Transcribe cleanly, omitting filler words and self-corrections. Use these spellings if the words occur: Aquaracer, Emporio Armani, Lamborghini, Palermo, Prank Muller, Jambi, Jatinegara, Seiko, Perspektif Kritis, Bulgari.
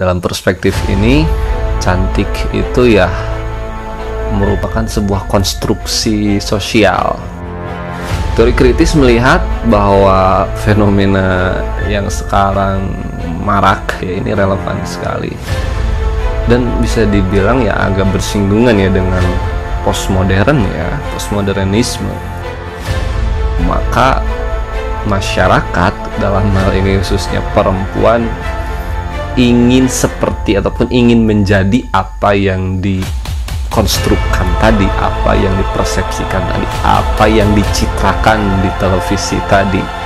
Dalam perspektif ini, cantik itu ya merupakan sebuah konstruksi sosial. Teori kritis melihat bahwa fenomena yang sekarang marak ya ini relevan sekali dan bisa dibilang ya agak bersinggungan ya dengan postmodern ya, postmodernisme. Maka masyarakat, dalam hal ini khususnya perempuan, ingin seperti ataupun ingin menjadi apa yang dikonstrukkan tadi, apa yang dipersepsikan tadi, apa yang dicitrakan di televisi tadi.